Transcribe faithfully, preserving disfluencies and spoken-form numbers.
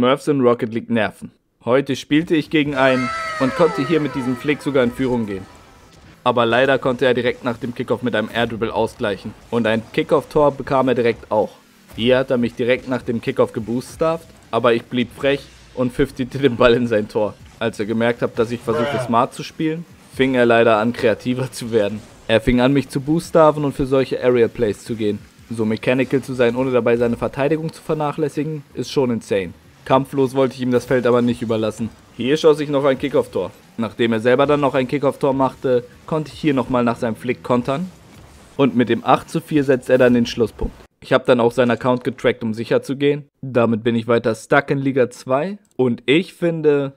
Smurfs in Rocket League nerven. Heute spielte ich gegen einen und konnte hier mit diesem Flick sogar in Führung gehen. Aber leider konnte er direkt nach dem Kickoff mit einem Airdribble ausgleichen. Und ein Kickoff-Tor bekam er direkt auch. Hier hat er mich direkt nach dem Kickoff gebooststaft, aber ich blieb frech und fünfzigte den Ball in sein Tor. Als er gemerkt hat, dass ich versuchte smart zu spielen, fing er leider an kreativer zu werden. Er fing an mich zu booststaffen und für solche Aerial Plays zu gehen. So mechanical zu sein, ohne dabei seine Verteidigung zu vernachlässigen, ist schon insane. Kampflos wollte ich ihm das Feld aber nicht überlassen. Hier schoss ich noch ein Kickoff-Tor. Nachdem er selber dann noch ein Kickoff-Tor machte, konnte ich hier nochmal nach seinem Flick kontern. Und mit dem acht zu vier setzt er dann den Schlusspunkt. Ich habe dann auch seinen Account getrackt, um sicher zu gehen. Damit bin ich weiter stuck in Liga zwei. Und ich finde,